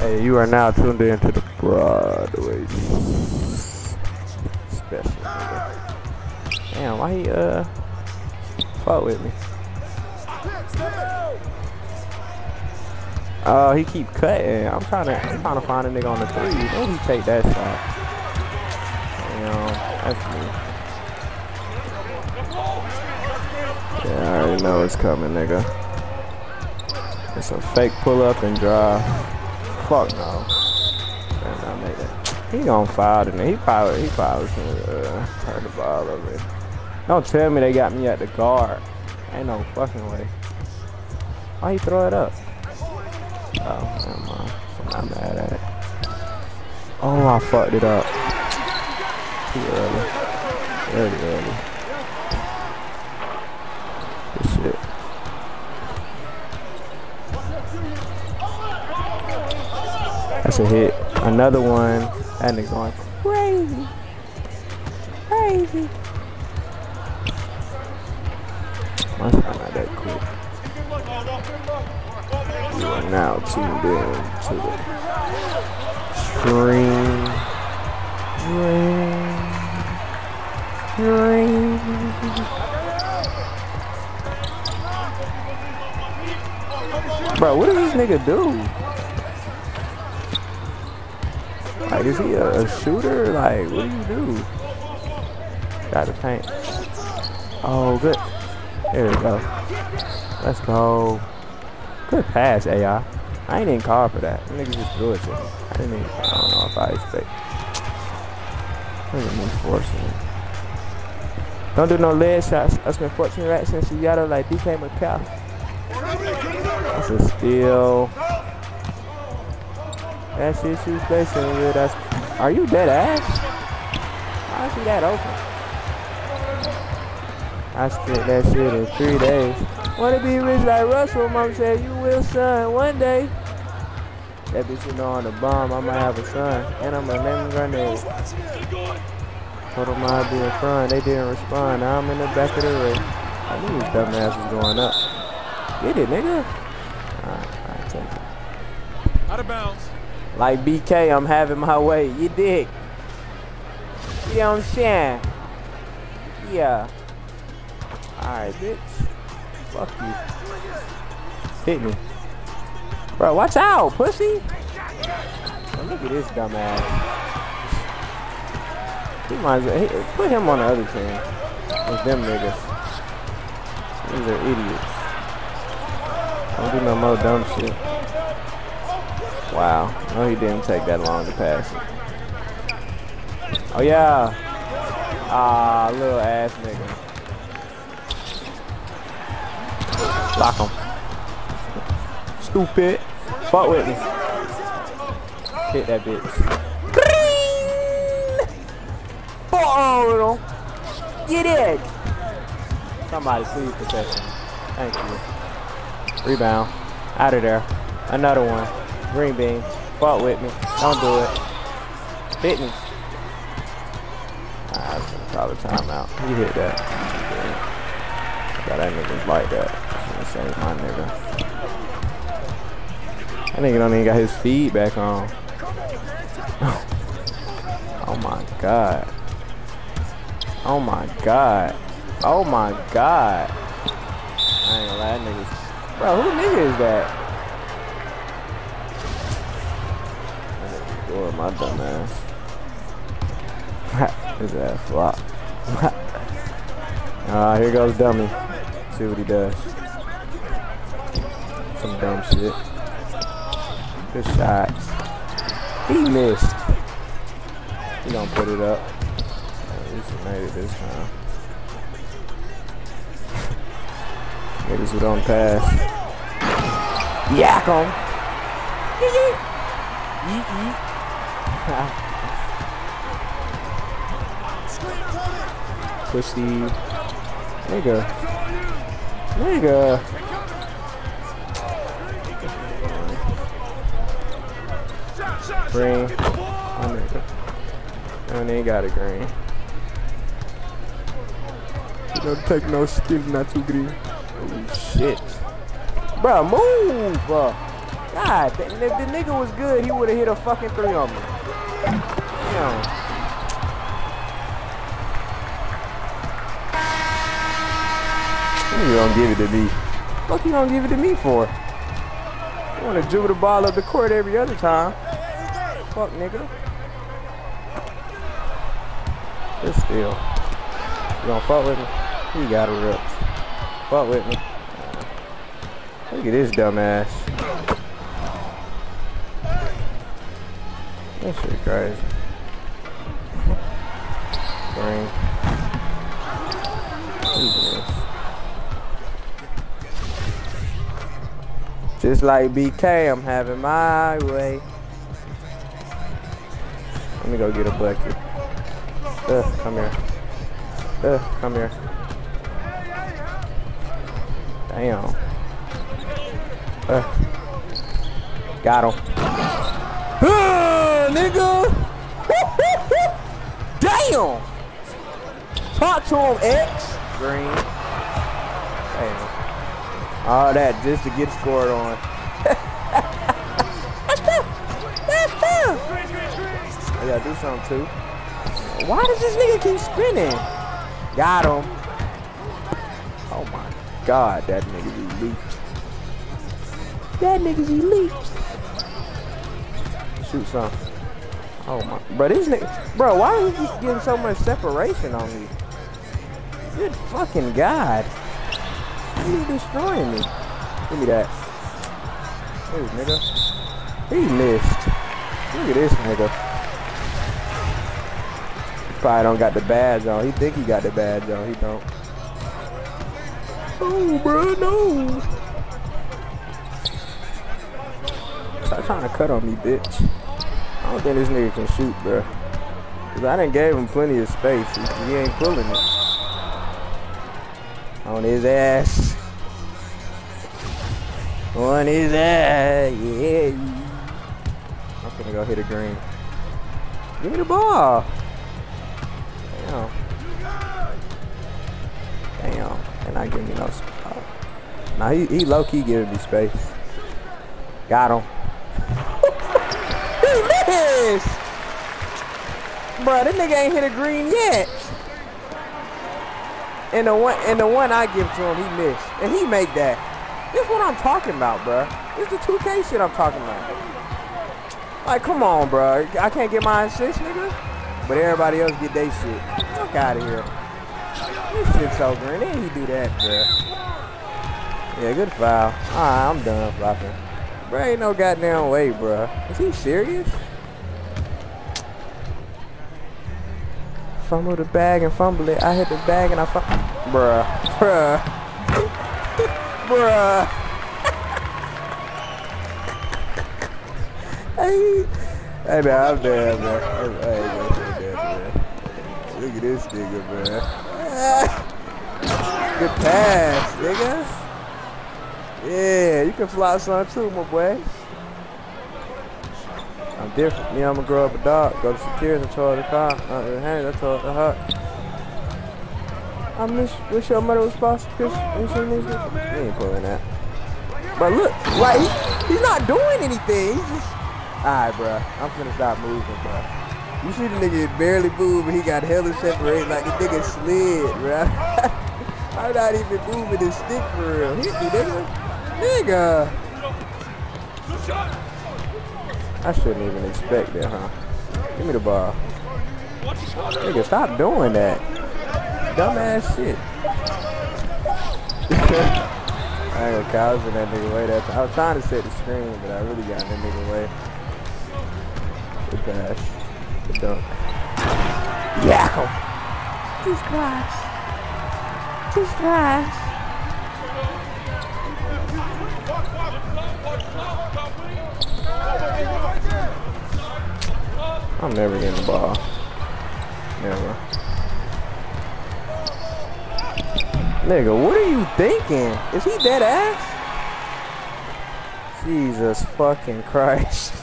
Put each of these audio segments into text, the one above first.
Hey, you are now tuned in to the Broadway Special. Damn, why he fought with me? Oh, he keep cutting. I'm trying to find a nigga on the three. Don't he take that shot? Damn, that's me. Yeah, I already know it's coming, nigga. It's a fake pull up and drive. Fuck no. Man, I made that. He gon' foul to me. He probably gonna turn the ball over. Don't tell me they got me at the guard. Ain't no fucking way. Why he throw it up? Oh, never mind. I'm not mad at it. Oh, I fucked it up. Too early. Very early. This shit. That's a hit. Another one. That nigga going crazy. Crazy. Must not that quick. You are now tuned in to the stream. Bro, what does this nigga do? Like, is he a shooter? Like, what do you do? Got the paint. Oh, good. There we go. Let's go. Good pass, AI. I ain't even call for that. Nigga just threw it to me. I didn't even, I don't know if I expect. Nigga been forcing it. Don't do no lead shots. That's been 14 racks since Seattle like DK McCall. That's a steal. That shit she's facing with us. Are you dead ass? Why is he that open? I spent that shit in 3 days. Wanna be rich like Russell, mom said, you will, son, one day. That bitch, you know, on the bomb, I might have a son, and I'm gonna name him Grenade. Told him I'd be in front, they didn't respond, now I'm in the back of the race. I knew these dumbass was going up. Get it, nigga. Alright, take it. Out of bounds. Like BK, I'm having my way, you dig? You know what I'm saying? Yeah. Alright, bitch. Fuck you. Hit me. Bro, watch out, pussy. Oh, look at this dumbass. He might as well put him on the other team. With them niggas. These are idiots. Don't do no more dumb shit. Wow. No, he didn't take that long to pass it. Oh, yeah. Ah, little ass nigga. Lock him. Stupid. Fuck with me. Hit that bitch. Green! Ball! Get it! Somebody please protect me. Thank you. Rebound. Out of there. Another one. Green bean. Fuck with me. Don't do it. Hit me. Nah, I was gonna call a timeout. You hit that. Yeah. That nigga's like that. Save my nigga. That nigga don't even got his feed back on. Oh my god. Oh my god. Oh my god. I ain't gonna lie, that nigga's... Bro, who nigga is that? That nigga's doing my dumb ass. His ass flop. Ah, here goes dummy. See what he does. Some dumb shit. Good shots. He missed. He gonna put it up. At least he made it this time. Niggas who don't pass. Yak him. Yeet yeet. Pussy. Nigga. Nigga. Green. Oh, nigga. And they ain't got a green. You don't take no skills, not too green. Oh, shit. Bruh, move! God, if the nigga was good, he would have hit a fucking three on me. Damn. You don't give it to me. Fuck, you don't give it to me for? You want to juke the ball up the court every other time. Fuck, nigga. It's still. You gonna fuck with me? You got a rip. Fuck with me. Look at this dumbass. That shit crazy. Green. Look at this. Just like BK, I'm having my way. Let me go get a bucket. Come here. Come here. Damn. Got him. Nigga! Damn! Talk to him, X. Green. Damn. All that just to get scored on. I gotta do something too. Why does this nigga keep spinning? Got him. Oh my God, that nigga's elite. That nigga's elite. Shoot some. Oh my, bro, this nigga, bro, why are you getting so much separation on me? Good fucking God. He's destroying me. Give me that. Hey, nigga. He missed. Look at this nigga. He probably don't got the badge on. He think he got the badge on. He don't. Oh, bro, no. Stop trying to cut on me, bitch. I don't think this nigga can shoot, bro. Cause I done gave him plenty of space. He ain't pulling it. On his ass. On his ass. Yeah. I'm gonna go hit a green. Give me the ball. Damn. Damn. And I give me no spot. Nah, he low key giving me space. Got him. He missed. Bro, that nigga ain't hit a green yet. And the one I give to him, he missed. And he made that. This is what I'm talking about, bruh. This is the 2K shit I'm talking about. Like, come on, bruh. I can't get my assist, nigga. But everybody else get they shit. Fuck out of here. This shit's so green. Then he do that, bruh. Yeah, good foul. Alright, I'm done flopping. Bruh, ain't no goddamn way, bruh. Is he serious? Fumble the bag and fumble it. I hit the bag and I fumble. Bruh. Bruh. Bruh. Hey, man, I'm dead, bruh. Hey, look at this nigga, bruh. Good pass, nigga. Yeah, you can fly some too, my boy. I'm different. Me, I'm gonna grow up a dog. Go to security and tow the car. Hey, that's all the heart. I wish your mother was possible. He ain't pulling that. But look, like he's not doing anything. He's just... Alright, bro. I'm finna stop moving, bro. You see the nigga barely move, but he got hella separated. Like the nigga slid, bro. I'm not even moving his stick for real. Hit me, nigga. Nigga. I shouldn't even expect that, huh? Give me the ball. Nigga, stop doing that. Dumbass shit. I ain't gonna cause that nigga way. I was trying to set the screen, but I really got that nigga way. Good pass. Good dunk. Yeah! Just crash. Just crash. I'm never getting the ball. Never. Nigga, what are you thinking? Is he dead ass? Jesus fucking Christ.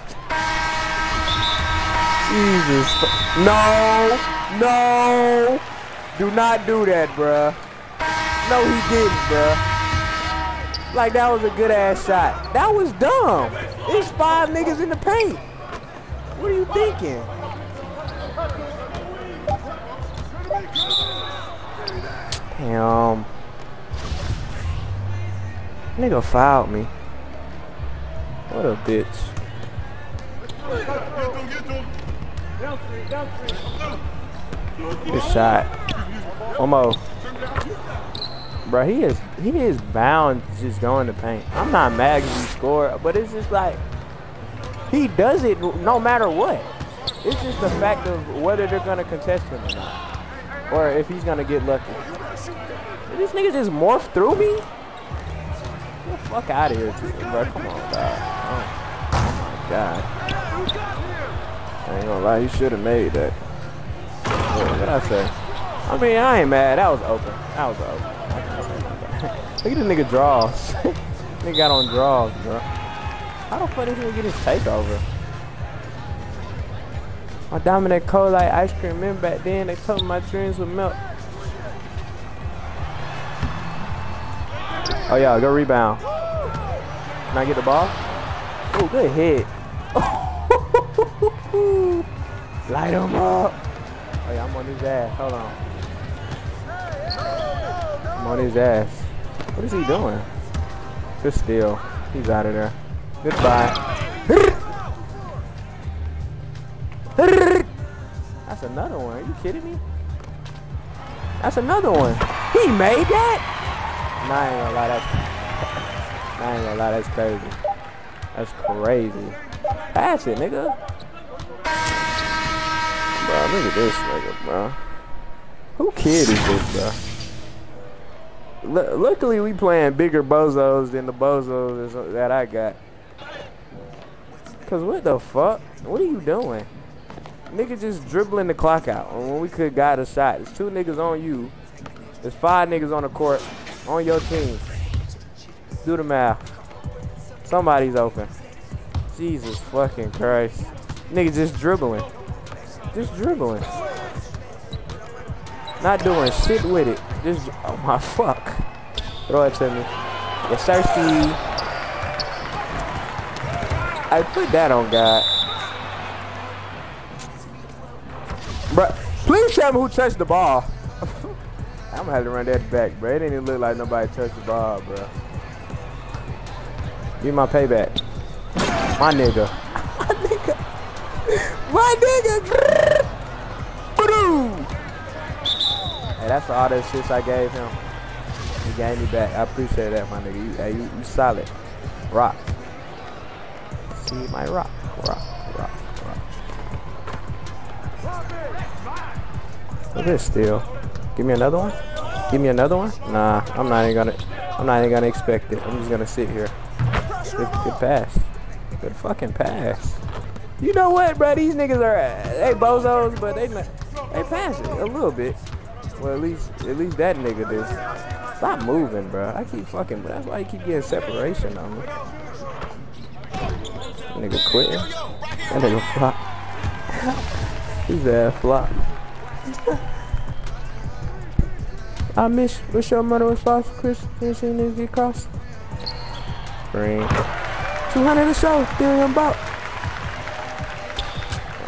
Jesus. No. No. Do not do that, bruh. No, he didn't, bruh. like that was a good ass shot. That was dumb. There's 5 niggas in the paint. What are you thinking? Damn. Nigga fouled me. What a bitch. Good shot. Omo. Bro, he is bound to just go in the paint. I'm not mad if he scored, but it's just like he does it no matter what. It's just the fact of whether they're gonna contest him or not, or if he's gonna get lucky. Did this nigga just morph through me? Get the fuck out of here, bro! Come on, dog. Oh my god. I ain't gonna lie, he should have made that. What did I say? I mean, I ain't mad. That was open. That was open. Look at this nigga draws. Nigga got on draws, bro. How the fuck did he get his takeover? My Dominic Cole like ice cream men back then. They told me my dreams would melt. Oh yeah, go rebound. Can I get the ball? Oh, good hit. Light him up. Oh yeah, I'm on his ass. Hold on. I'm on his ass. What is he doing? Good steal. He's out of there. Goodbye. That's another one. Are you kidding me? That's another one. He made that? Nah, I ain't gonna lie. That's, nah, I ain't gonna lie. That's crazy. That's crazy. Pass it, nigga. Bro, look at this nigga, bro. Who kid is this, bro? Luckily, we playing bigger bozos than the bozos that I got. Cause what the fuck? What are you doing? Nigga just dribbling the clock out when we could got a shot. There's 2 niggas on you. There's 5 niggas on the court on your team. Do the math. Somebody's open. Jesus fucking Christ. Nigga just dribbling. Just dribbling. Not doing shit with it. Just, oh my fuck. Throw it to me. Yes, sir, Steve. I put that on God. Bruh, please tell me who touched the ball. I'm gonna have to run that back, bro. It didn't even look like nobody touched the ball, bro. Give me my payback. My nigga. My nigga. My nigga. That's all that shit I gave him. He gave me back. I appreciate that, my nigga. You solid. Rock. See my rock. Rock. Look at this steal. Give me another one. Give me another one. Nah, I'm not even gonna expect it. I'm just gonna sit here. Good pass. Good fucking pass. You know what, bro? These niggas are they bozos, but they pass it a little bit. Well, at least that nigga did. Stop moving, bro. I keep fucking, but that's why you keep getting separation on me. Nigga quitting. That nigga flop. His ass flop. I miss. Wish your mother was lost. Christmas and get crossed. Green. 200 a show. Still in about.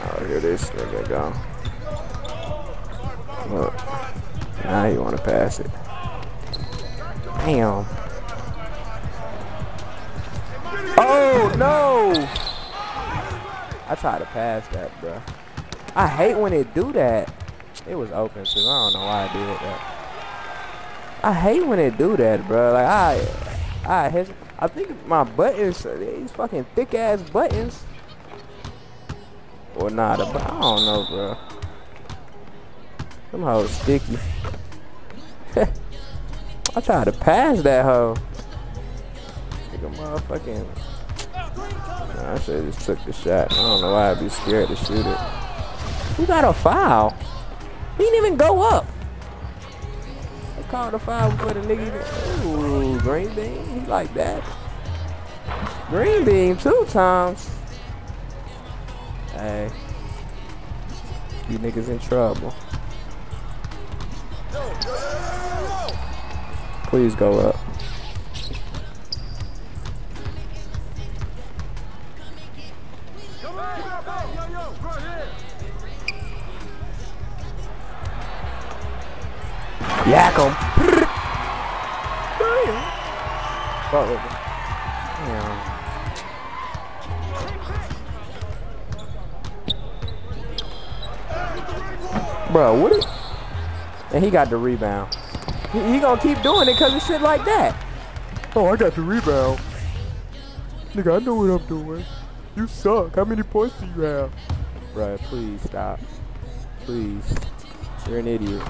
Oh, here this nigga go. Look. Now you want to pass it. Damn. Oh, no. I tried to pass that, bro. I hate when it do that. It was open, too. I don't know why I did that. I hate when it do that, bro. Like, I think my buttons, these fucking thick-ass buttons. Or not, I don't know, bro. Them hoes sticky. I tried to pass that hoe. Nigga motherfucking. Nah, I should've just took the shot. I don't know why I'd be scared to shoot it. Who got a foul? He didn't even go up. They called a foul before the nigga. Ooh, green bean. He like that. Green bean 2 times. Hey. You niggas in trouble. Please go up. Yackle. Probably. Yeah. Bro, what is... And he got the rebound. He gonna keep doing it because of shit like that. Oh, I got the rebound. Nigga, I know what I'm doing. You suck. How many points do you have? Bro, please stop. Please. You're an idiot.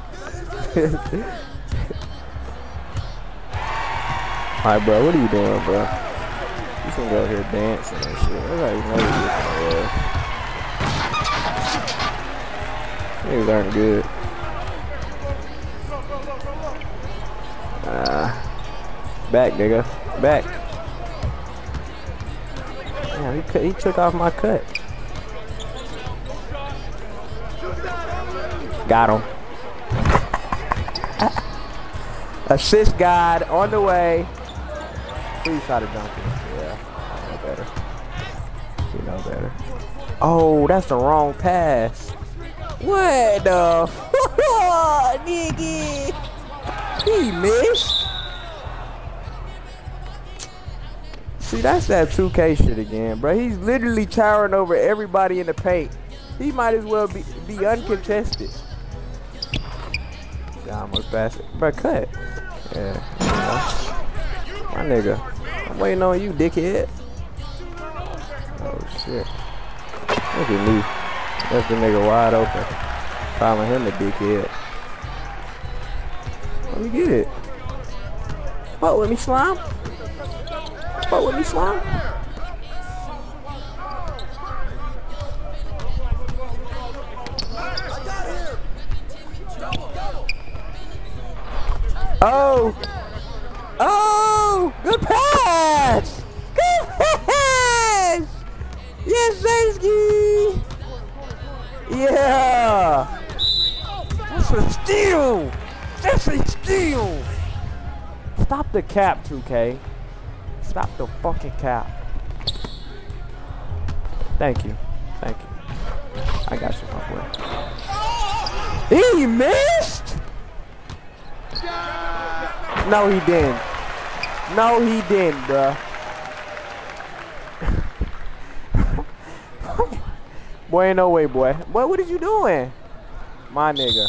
Alright, bro, what are you doing, bro? You can go here dancing and shit. Everybody knows what you're doing. Things aren't good. Back, nigga. Back. Damn, he took off my cut. Got him. Assist guard on the way. Please try to dunk it. Yeah, I know better. You know better. Oh, that's the wrong pass. What the fuck, nigga? He missed. See, that's that 2K shit again, bro. He's literally towering over everybody in the paint. He might as well be uncontested. I almost passed it. Bro, cut. Yeah. You know. My nigga. I'm waiting on you, dickhead. Oh, shit. Look at me. That's the nigga wide open. Calling him the dickhead. Let me get it. Fuck with me, slime. Fuck with me, slime. Oh. Oh. Good pass. Good pass. Yes, Zansky. Yeah! That's a steal! That's a steal! Stop the cap, 2K. Stop the fucking cap. Thank you. Thank you. I got you, my boy. He missed? No, he didn't. No, he didn't, bruh. Boy, ain't no way, boy. Boy, what is you doing? My nigga.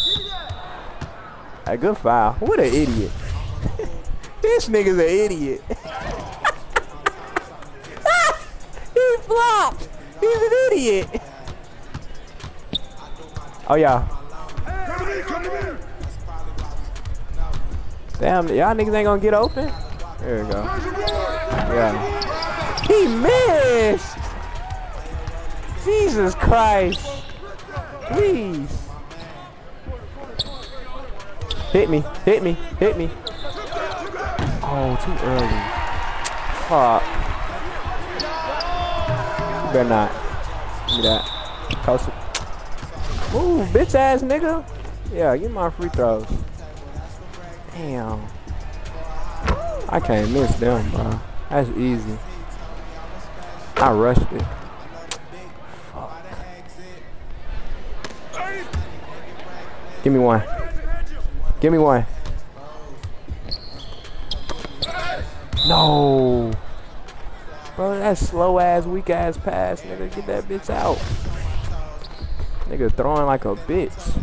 A good foul. What an idiot. This nigga's an idiot. He flopped. He's an idiot. Oh, yeah. Damn, y'all niggas ain't gonna get open? There we go. Yeah. He missed. Jesus Christ. Please. Hit me. Hit me. Hit me. Oh, too early. Fuck. You better not. Give me that. Toss it. Ooh, bitch ass nigga. Yeah, get my free throws. Damn. I can't miss them, bro. That's easy. I rushed it. Give me one. Give me one. No. Bro, that slow ass, weak ass pass, nigga. Get that bitch out. Nigga throwing like a bitch.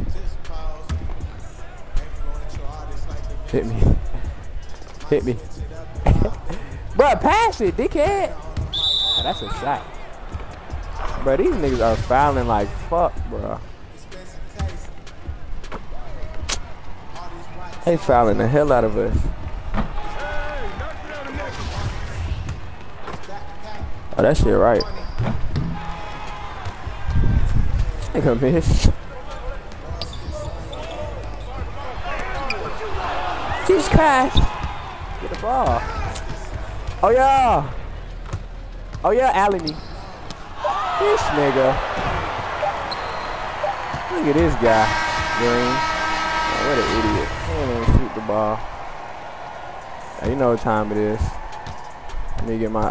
Hit me. Hit me. Bro, pass it, dickhead. Oh, that's a shot. Bro, these niggas are fouling like fuck, bro. They fouling the hell out of us. Oh, that shit right. Nigga missed. Jesus Christ. Get the ball. Oh, yeah. Oh, yeah, alley me. This nigga. Look at this guy. Green. What an idiot. He didn't even shoot the ball. Now, you know what time it is. Let me get my,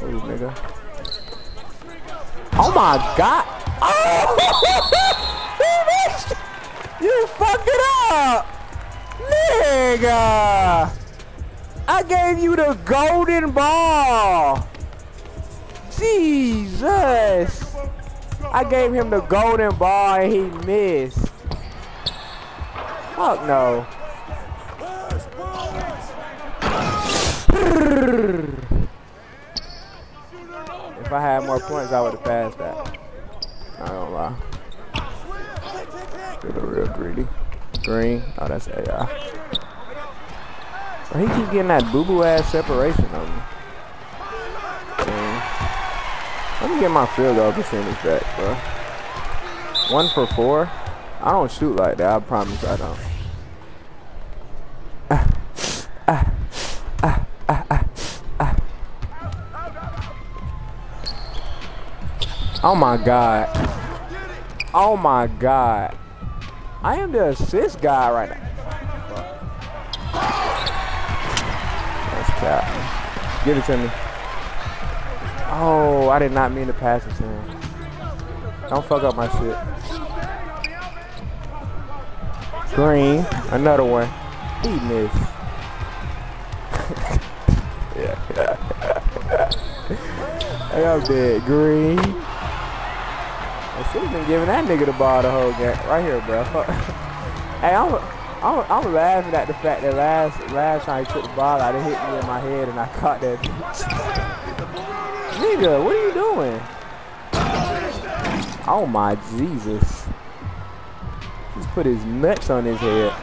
nigga. Oh my God. Oh! You fucked it up. Nigga. I gave you the golden ball. Jesus. I gave him the golden ball and he missed. Fuck no. If I had more points, I would have passed that. I don't lie. You're the real greedy. Green. Oh, that's AI. He keep getting that boo-boo ass separation on me. Dang. Let me get my field goal percentage back, bro. 1 for 4. I don't shoot like that. I promise I don't. Oh my God. Oh my God. I am the assist guy right now. That's cap. Give it to me. Oh, I did not mean to pass it to him. Don't fuck up my shit. Green. Another one. He missed. Yeah. I'm dead. Green. I should have been giving that nigga the ball the whole game. Right here, bro. Hey, I'm laughing at the fact that last time he took the ball out, it hit me in my head and I caught that. Nigga, what are you doing? Oh my Jesus. He's put his nuts on his head.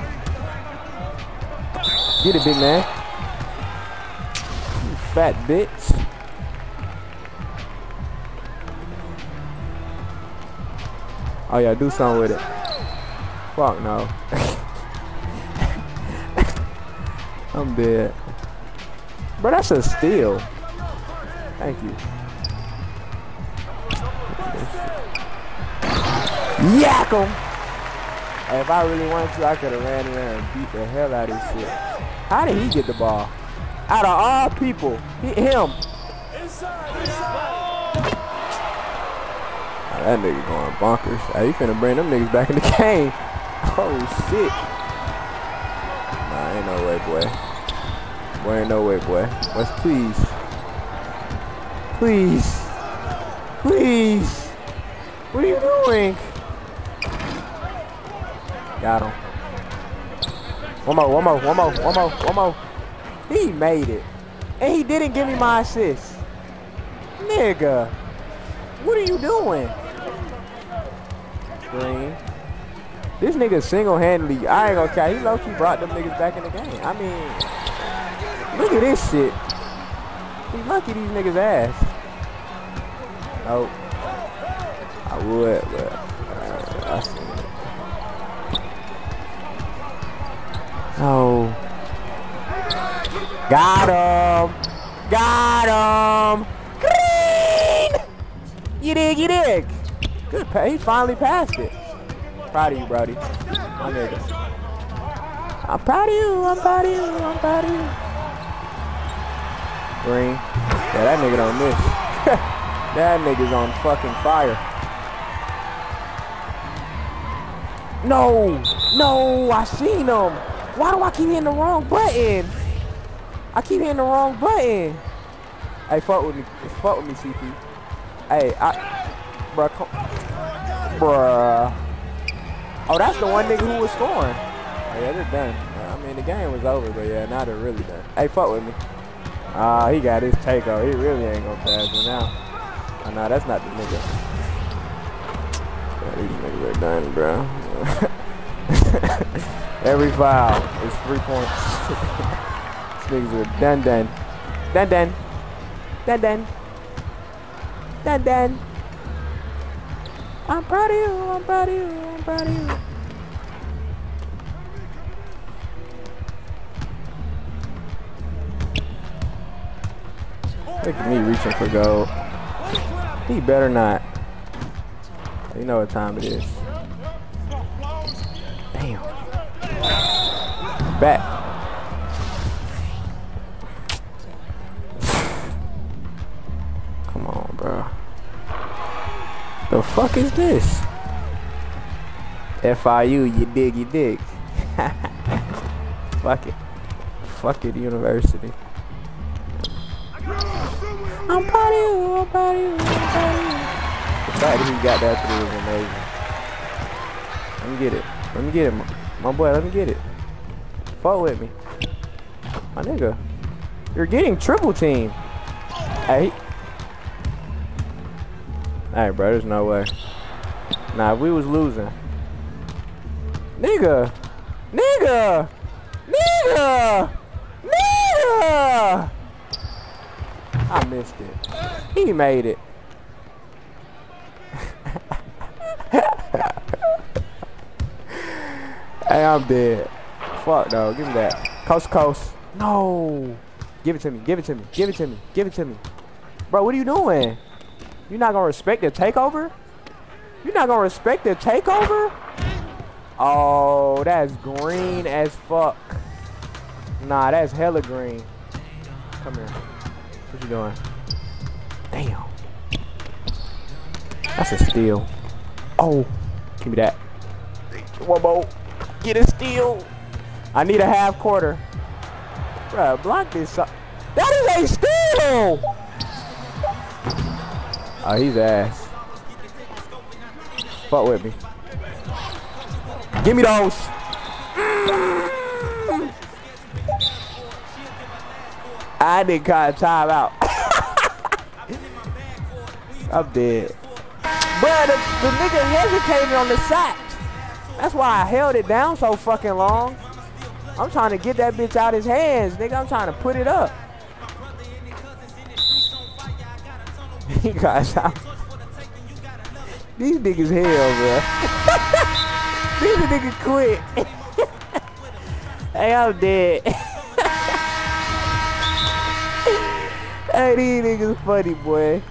Get it, big man. You fat bitch. Oh yeah, do something with it. Fuck no. I'm dead. Bro, that's a steal. Thank you. Yak him! Hey, if I really wanted to, I could have ran in there and beat the hell out of this shit. How did he get the ball? Out of all people, him. That nigga going bonkers. Hey, you finna bring them niggas back in the game. Oh, shit. Nah, ain't no way, boy. Boy, ain't no way, boy. Let's please. Please. Please. What are you doing? Got him. One more. He made it. And he didn't give me my assist. Nigga. What are you doing? Green. This nigga single-handedly, I ain't gonna care. He low-key brought them niggas back in the game. I mean, look at this shit. He lucky these niggas ass. Nope. I would, but I see it. Oh. Got him. Got him. You dig, you dig. Good pay. He finally passed it. Proud of you, Brody. My nigga. I'm proud of you. I'm proud of you. I'm proud of you. Green. Yeah, that nigga don't miss. That nigga's on fucking fire. No. No. I seen him. Why do I keep hitting the wrong button? I keep hitting the wrong button. Hey, fuck with me. Fuck with me, CP. Hey, bruh. Oh, that's the one nigga who was scoring. Oh, yeah, they're done. I mean, the game was over, but yeah, now they're really done. Hey, fuck with me. Ah, he got his takeover. He really ain't gonna pass it now. Oh, no, that's not the nigga. Yeah, these niggas are done, bro. Every foul is 3 points. These niggas are done. Done. Then I'm proud of you, I'm proud of you, I'm proud of you. Look at me reaching for gold. He better not. You know what time it is. Damn. Back. The fuck is this? FIU, you dig, you dig. Fuck it. Fuck it, university. I'm proud of you, I'm proud of you, I'm proud of you. The fact that he got that through was amazing. Let me get it. Let me get it, my boy, let me get it. Fuck with me. My nigga. You're getting triple team. Hey. Alright, bro, there's no way. Nah, we was losing. Nigga! Nigga! Nigga! Nigga! I missed it. He made it. Hey, I'm dead. Fuck, no. Give me that. Coast to coast. No. Give it to me. Give it to me. Give it to me. Give it to me. Bro, what are you doing? You're not going to respect the takeover? You're not going to respect the takeover? Oh, that's green as fuck. Nah, that's hella green. Come here. What you doing? Damn. That's a steal. Oh. Give me that. One more. Get a steal. I need a half quarter. Bruh, block this up. That is a steal! Oh, he's ass. Fuck with me. Give me those. I didn't call time out. I'm dead. But the nigga hesitated on the shot. That's why I held it down so fucking long. I'm trying to get that bitch out his hands, nigga. I'm trying to put it up. He got shot. These niggas hell, bro. These niggas quit. Hey, I'm dead. Hey, these niggas funny, boy.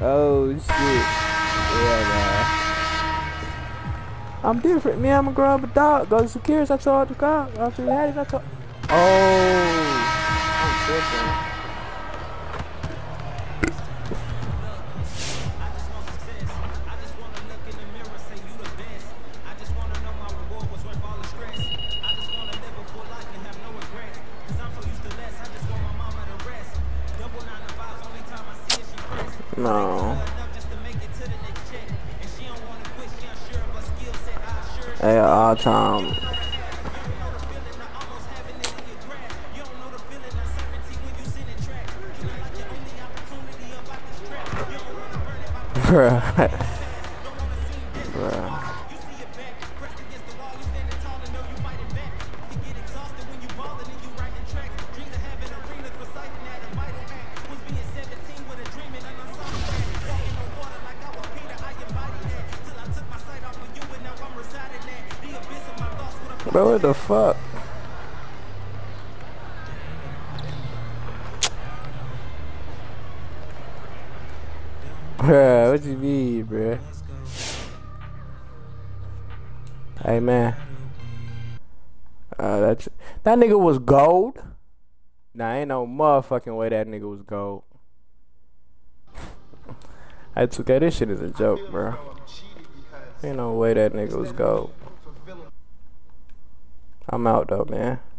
Oh, shit. Yeah, man. I'm different, man. I'm a grown up dog. Go to Securities, I told the car. Go to the Hatties, I told. Oh, I'm different. I just want to look in the mirror, say you the best. I just want to know my reward was worth all the stress. I just want to live a full life and have no regrets. Cause I'm so used to less. I just want my mama to rest. Double 9 to 5, only time I see it, she press. No. Hey, all time. Bruh. Bruh. Bro, what the fuck? Bruh, what you mean, bruh? Hey, man. That nigga was gold? Nah, ain't no motherfucking way that nigga was gold. I took that. This shit is a joke, bruh. Ain't no way that nigga was gold. I'm out though, man.